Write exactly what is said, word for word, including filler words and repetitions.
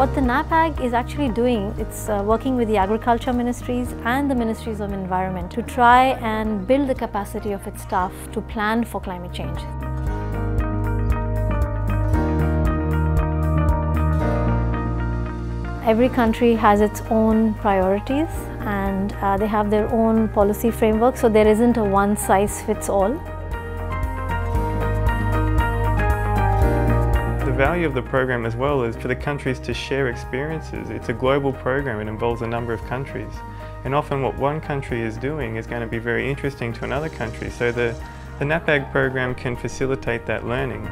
What the NAPAG is actually doing, it's uh, working with the agriculture ministries and the ministries of environment to try and build the capacity of its staff to plan for climate change. Every country has its own priorities and uh, they have their own policy framework, so there isn't a one-size-fits-all. The value of the program as well is for the countries to share experiences. It's a global program, it involves a number of countries. And often what one country is doing is going to be very interesting to another country, so the, the NAPAG program can facilitate that learning.